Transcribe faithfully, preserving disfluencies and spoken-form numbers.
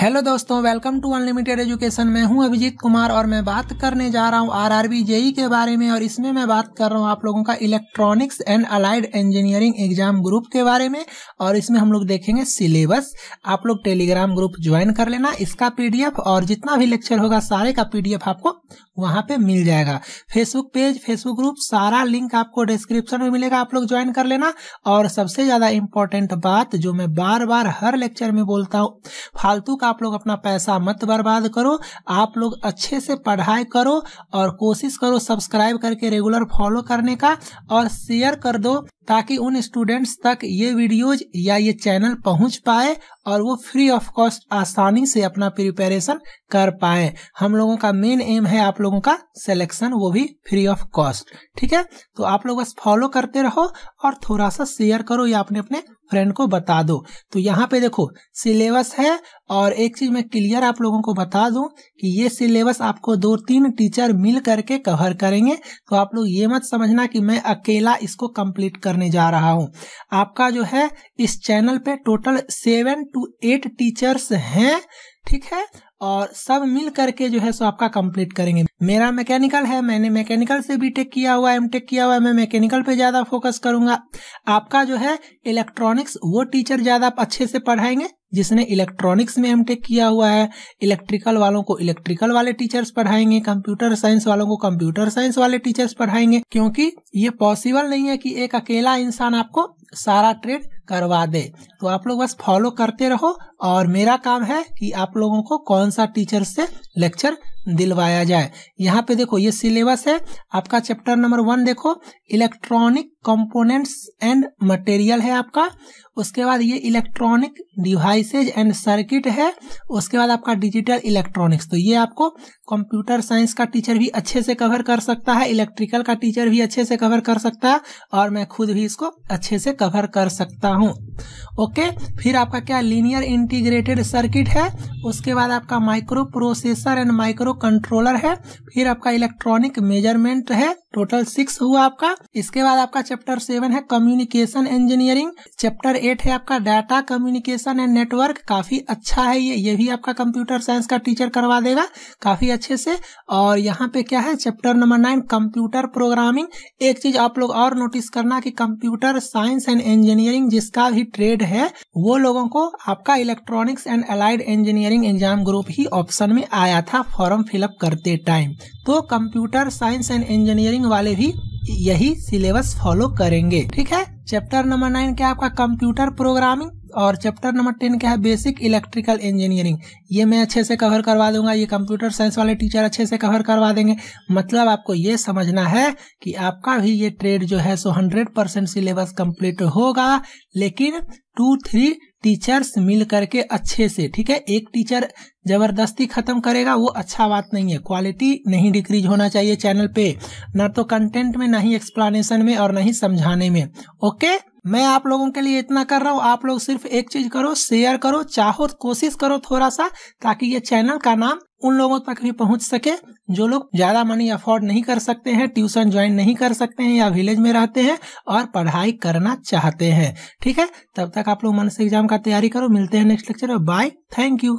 Hello दोस्तों, welcome to unlimited education. मैं हूं अभिजीत कुमार और मैं बात करने जा रहा हूं आरआरबी जेई के बारे में। और इसमें मैं बात कर रहा हूं आप लोगों का electronics and allied engineering exam group के बारे में। और इसमें हम लोग देखेंगे सिलेबस। आप लोग टेलीग्राम ग्रुप ज्वाइन कर लेना, इसका पीडीएफ और जितना भी लेक्चर होगा सारे का पीडीएफ आपको वहां पे मिल जाएगा। फेसबुक पेज, फेसबुक ग्रुप, सारा लिंक आपको डिस्क्रिप्शन में मिलेगा, आप लोग ज्वाइन कर लेना। और सबसे ज्यादा इम्पोर्टेंट बात जो मैं बार बार हर लेक्चर में बोलता हूँ, फालतू का आप लोग अपना पैसा मत बर्बाद करो। आप लोग अच्छे से पढ़ाई करो और कोशिश करो सब्सक्राइब करके रेगुलर फॉलो करने का, और शेयर कर दो ताकि उन स्टूडेंट्स तक ये वीडियोज या ये चैनल पहुंच पाए और वो फ्री ऑफ कॉस्ट आसानी से अपना प्रिपरेशन कर पाए। हम लोगों का मेन एम है आप लोगों का सिलेक्शन, वो भी फ्री ऑफ कॉस्ट। ठीक है, तो आप लोग बस फॉलो करते रहो और थोड़ा सा शेयर करो या अपने अपने फ्रेंड को बता दो। तो यहाँ पे देखो सिलेबस है, और एक चीज मैं क्लियर आप लोगों को बता दूं कि ये सिलेबस आपको दो तीन टीचर मिल करके कवर करेंगे। तो आप लोग ये मत समझना कि मैं अकेला इसको कंप्लीट करने जा रहा हूँ। आपका जो है इस चैनल पे total seven to eight teachers हैं, ठीक है, और सब मिल करके जो है सो आपका कंप्लीट करेंगे। मेरा मैकेनिकल है, मैंने मैकेनिकल से बीटेक किया हुआ है, एमटेक किया हुआ है, मैं मैकेनिकल पे ज्यादा फोकस करूंगा। आपका जो है इलेक्ट्रॉनिक्स, वो टीचर ज्यादा अच्छे से पढ़ाएंगे जिसने इलेक्ट्रॉनिक्स में एमटेक किया हुआ है। इलेक्ट्रिकल वालों को इलेक्ट्रिकल वाले टीचर्स पढ़ाएंगे, कंप्यूटर साइंस वालों को कंप्यूटर साइंस वाले टीचर्स पढ़ाएंगे, क्योंकि ये पॉसिबल नहीं है कि एक अकेला इंसान आपको सारा ट्रेड करवा दे। तो आप लोग बस फॉलो करते रहो, और मेरा काम है कि आप लोगों को कौन सा टीचर से लेक्चर दिलवाया जाए। यहाँ पे देखो ये सिलेबस है आपका। चैप्टर नंबर वन देखो, इलेक्ट्रॉनिक कंपोनेंट्स एंड मटेरियल है आपका। उसके बाद ये इलेक्ट्रॉनिक डिवाइसेज एंड सर्किट है। उसके बाद आपका डिजिटल इलेक्ट्रॉनिक्स, तो ये आपको कंप्यूटर साइंस का टीचर भी अच्छे से कवर कर सकता है, इलेक्ट्रिकल का टीचर भी अच्छे से कवर कर सकता है, और मैं खुद भी इसको अच्छे से कवर कर सकता हूँ। ओके, फिर आपका क्या लीनियर इंटीग्रेटेड सर्किट है। उसके बाद आपका micro processor and micro controller है। फिर आपका इलेक्ट्रॉनिक मेजरमेंट है, टोटल सिक्स हुआ आपका। इसके बाद आपका चैप्टर सेवन है कम्युनिकेशन इंजीनियरिंग। चैप्टर एट है आपका डाटा कम्युनिकेशन एंड नेटवर्क, काफी अच्छा है ये ये भी आपका कंप्यूटर साइंस का टीचर करवा देगा काफी अच्छे से। और यहाँ पे क्या है chapter number nine, computer programming. एक चीज आप लोग और नोटिस करना कि कंप्यूटर साइंस एंड इंजीनियरिंग जिसका भी ट्रेड है वो लोगों को आपका electronics and allied engineering exam group ही ऑप्शन में आया था फॉर्म फिलअप करते टाइम। तो कंप्यूटर साइंस एंड इंजीनियरिंग वाले भी यही सिलेबस फॉलो करेंगे, ठीक है। चैप्टर नंबर नाइन क्या आपका कंप्यूटर प्रोग्रामिंग, और चैप्टर नंबर टेन क्या है बेसिक इलेक्ट्रिकल इंजीनियरिंग। ये मैं अच्छे से कवर करवा दूंगा, ये कंप्यूटर साइंस वाले टीचर अच्छे से कवर करवा देंगे। मतलब आपको ये समझना है कि आपका भी ये ट्रेड जो है so hundred percent syllabus complete होगा, लेकिन टू थ्री टीचर्स मिल करके अच्छे से, ठीक है। एक टीचर जबरदस्ती खत्म करेगा वो अच्छा बात नहीं है, क्वालिटी नहीं डिक्रीज होना चाहिए चैनल पे, ना तो कंटेंट में, ना ही एक्सप्लेनेशन में, और ना ही समझाने में। ओके, मैं आप लोगों के लिए इतना कर रहा हूँ। आप लोग सिर्फ एक चीज करो, शेयर करो, चाहो कोशिश करो थोड़ा सा, ताकि ये चैनल का नाम उन लोगों तक भी पहुंच सके जो लोग ज्यादा मनी अफोर्ड नहीं कर सकते हैं, ट्यूशन ज्वाइन नहीं कर सकते हैं, या विलेज में रहते हैं और पढ़ाई करना चाहते हैं, ठीक है। तब तक आप लोग मन से एग्जाम का तैयारी करो। मिलते हैं नेक्स्ट लेक्चर में। Bye, thank you.